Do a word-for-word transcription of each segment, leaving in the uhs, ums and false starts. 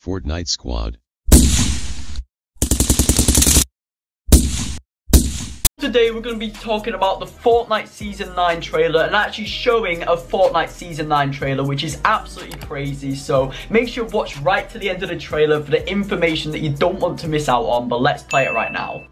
Fortnite Squad. Today we're going to be talking about the Fortnite Season nine trailer and actually showing a Fortnite Season nine trailer, which is absolutely crazy. So make sure you watch right to the end of the trailer for the information that you don't want to miss out on, but let's play it right now.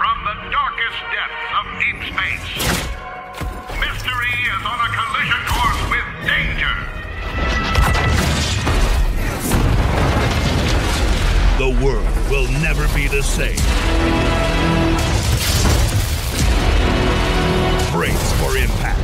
From the darkest depths of deep space, mystery is on a collision course with danger. The world will never be the same. Brace for impact.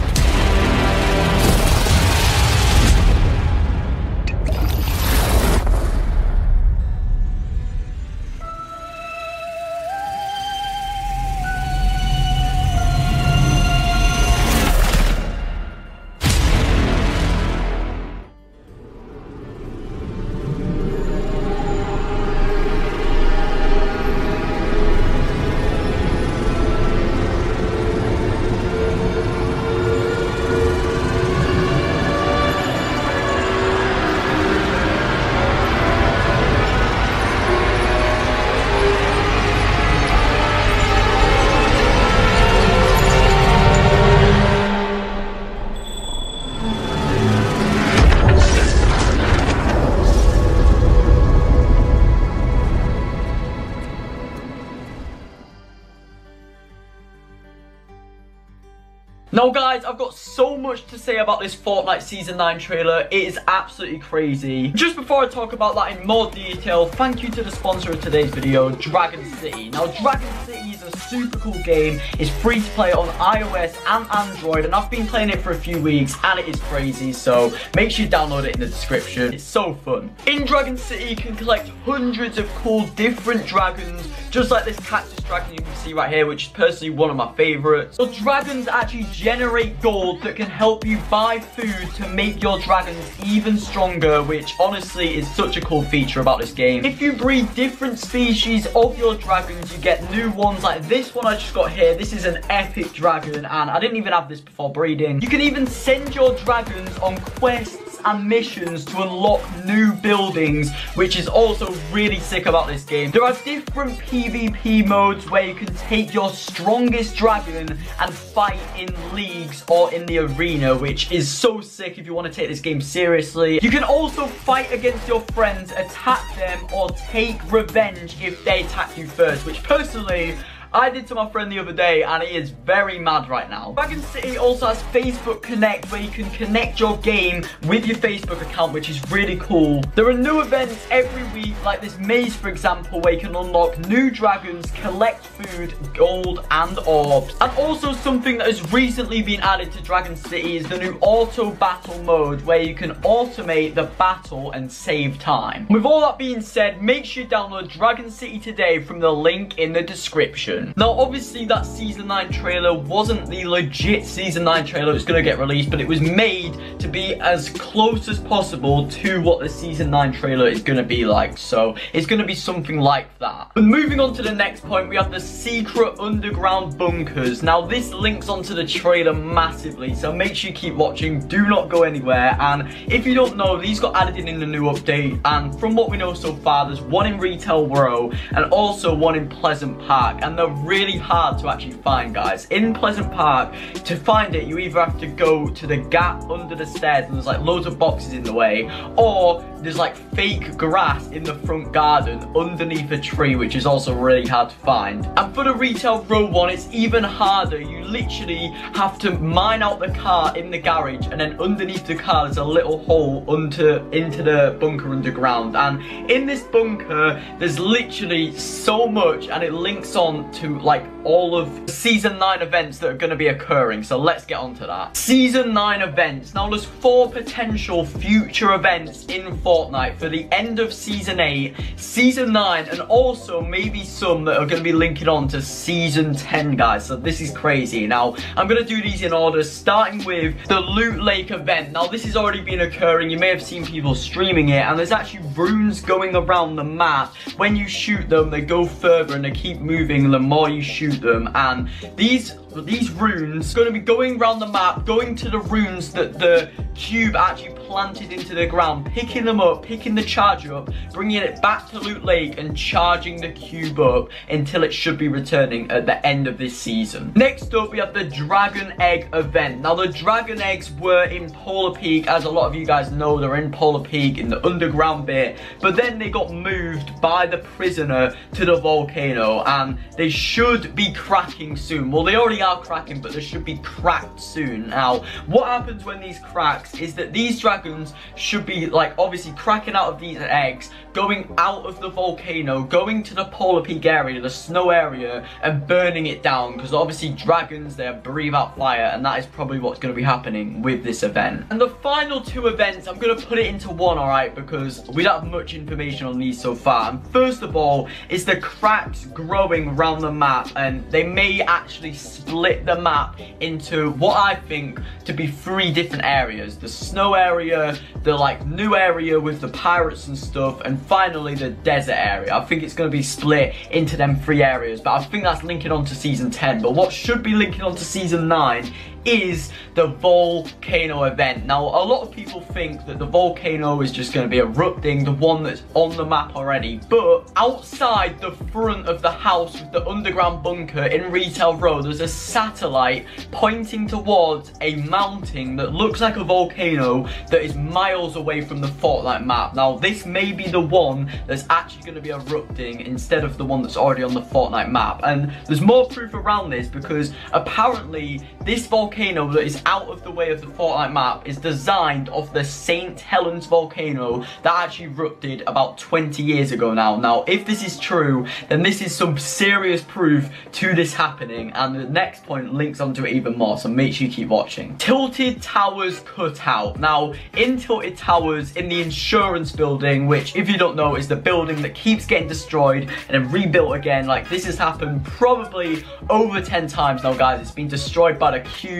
Now guys, I've got so much to say about this Fortnite Season nine trailer. It is absolutely crazy. Just before I talk about that in more detail, thank you to the sponsor of today's video, Dragon City. Now Dragon City is a super cool game. It's free to play on iOS and Android, and I've been playing it for a few weeks and it is crazy, so make sure you download it in the description. It's so fun. In Dragon City, you can collect hundreds of cool different dragons, just like this cactus dragon you can see right here, which is personally one of my favorites. So dragons actually generate gold that can help you buy food to make your dragons even stronger, which honestly is such a cool feature about this game. If you breed different species of your dragons, you get new ones like this one I just got here. This is an epic dragon, and I didn't even have this before breeding. You can even send your dragons on quests and missions to unlock new buildings, which is also really sick about this game. There are different PvP modes where you can take your strongest dragon and fight in leagues or in the arena, which is so sick if you want to take this game seriously. You can also fight against your friends, attack them, or take revenge if they attack you first, which personally I did to my friend the other day, and he is very mad right now. Dragon City also has Facebook Connect, where you can connect your game with your Facebook account, which is really cool. There are new events every week, like this maze, for example, where you can unlock new dragons, collect food, gold, and orbs. And also something that has recently been added to Dragon City is the new auto battle mode, where you can automate the battle and save time. With all that being said, make sure you download Dragon City today from the link in the description. Now obviously that Season nine trailer wasn't the legit Season nine trailer that's going to get released, but it was made to be as close as possible to what the Season nine trailer is going to be like, so it's going to be something like that. But moving on to the next point, we have the secret underground bunkers. Now this links onto the trailer massively, so make sure you keep watching, do not go anywhere. And if you don't know, these got added in in the new update, and from what we know so far, there's one in Retail Row and also one in Pleasant Park, and they're really hard to actually find, guys. In Pleasant Park, to find it, you either have to go to the gap under the stairs, and there's like loads of boxes in the way, or there's like fake grass in the front garden underneath a tree, which is also really hard to find. And for the Retail Row one, it's even harder. You literally have to mine out the car in the garage, and then underneath the car there's a little hole under into the bunker underground. And in this bunker, there's literally so much, and it links on to to like all of Season nine events that are going to be occurring, so let's get on to that. Season nine events. Now there's four potential future events in Fortnite for the end of Season eight, Season nine, and also maybe some that are going to be linking on to Season ten, guys, so this is crazy. Now I'm going to do these in order, starting with the Loot Lake event. Now this has already been occurring, you may have seen people streaming it, and there's actually runes going around the map. When you shoot them, they go further and they keep moving them more you shoot them. And these these runes are going to be going around the map, going to the runes that the cube actually planted into the ground, picking them up, picking the charge up, bringing it back to Loot Lake and charging the cube up until it should be returning at the end of this season. Next up, we have the Dragon Egg event. Now, the Dragon Eggs were in Polar Peak. As a lot of you guys know, they're in Polar Peak in the underground bit, but then they got moved by the Prisoner to the volcano, and they should be cracking soon. Well, they already are cracking, but they should be cracked soon. Now, what happens when these cracks is that these dragons should be, like, obviously cracking out of these eggs, going out of the volcano, going to the Polar Peak area, the snow area, and burning it down, because obviously dragons, they breathe out fire, and that is probably what's going to be happening with this event. And the final two events, I'm going to put it into one, alright, because we don't have much information on these so far. And first of all, is the cracks growing around the map, and they may actually split the map into what I think to be three different areas. The snow area, the, like, new area with the pirates and stuff, and finally the desert area. I think it's going to be split into them three areas, but I think that's linking on to season ten. But what should be linking on to season nine is the volcano event. Now, a lot of people think that the volcano is just going to be erupting, the one that's on the map already, but outside the front of the house with the underground bunker in Retail Row, there's a satellite pointing towards a mountain that looks like a volcano that is miles away from the Fortnite map. Now, this may be the one that's actually going to be erupting instead of the one that's already on the Fortnite map. And there's more proof around this, because apparently this volcano volcano that is out of the way of the Fortnite map is designed off the Saint Helens volcano that actually erupted about twenty years ago now. Now, if this is true, then this is some serious proof to this happening, and the next point links onto it even more, so make sure you keep watching. Tilted Towers cutout. Now, in Tilted Towers, in the insurance building, which, if you don't know, is the building that keeps getting destroyed and then rebuilt again, like, this has happened probably over ten times now, guys. It's been destroyed by the cube,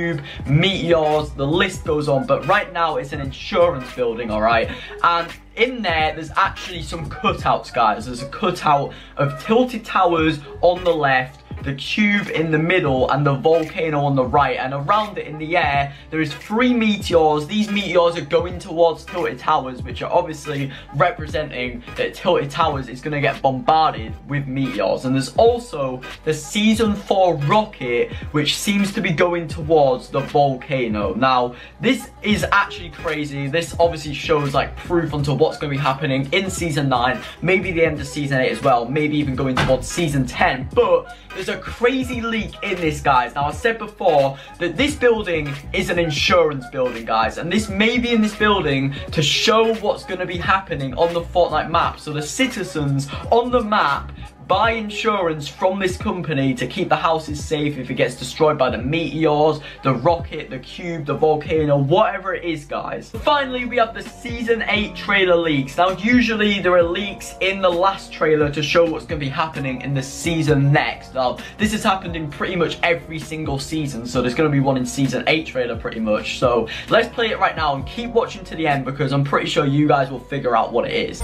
meteors, the list goes on, but right now it's an insurance building, alright? And in there, there's actually some cutouts, guys. There's a cutout of Tilted Towers on the left, the cube in the middle, and the volcano on the right, and around it in the air there is three meteors. These meteors are going towards Tilted Towers, which are obviously representing that Tilted Towers is going to get bombarded with meteors. And there's also the season four rocket, which seems to be going towards the volcano. Now, this is actually crazy. This obviously shows, like, proof onto what's going to be happening in season nine, maybe the end of season eight as well, maybe even going towards season ten. But there's a crazy leak in this, guys. Now, I said before that this building is an insurance building, guys, and this may be in this building to show what's going to be happening on the Fortnite map. So the citizens on the map buy insurance from this company to keep the houses safe if it gets destroyed by the meteors, the rocket, the cube, the volcano, whatever it is, guys. Finally, we have the season eight trailer leaks. Now, usually there are leaks in the last trailer to show what's going to be happening in the season next. Now, this has happened in pretty much every single season, so there's going to be one in season eight trailer pretty much. So let's play it right now and keep watching to the end, because I'm pretty sure you guys will figure out what it is.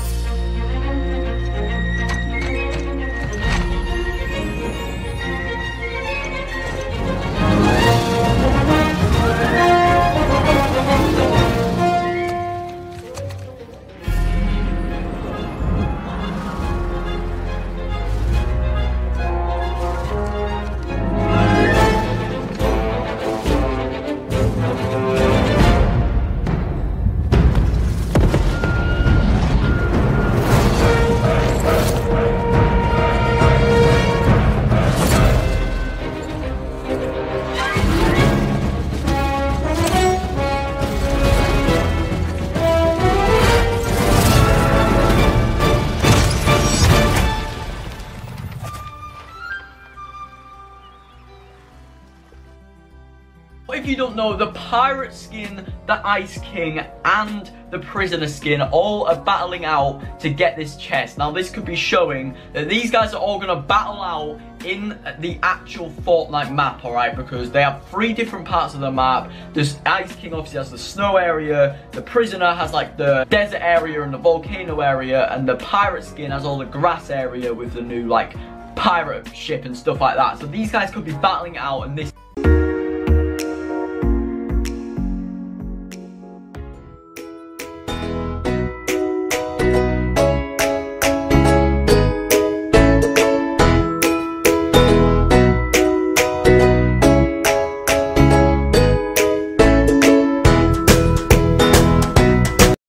If you don't know, the Pirate Skin, the Ice King, and the Prisoner Skin all are battling out to get this chest. Now, this could be showing that these guys are all going to battle out in the actual Fortnite map, alright, because they have three different parts of the map. This Ice King obviously has the snow area, the Prisoner has, like, the desert area and the volcano area, and the Pirate Skin has all the grass area with the new, like, pirate ship and stuff like that. So these guys could be battling out, and this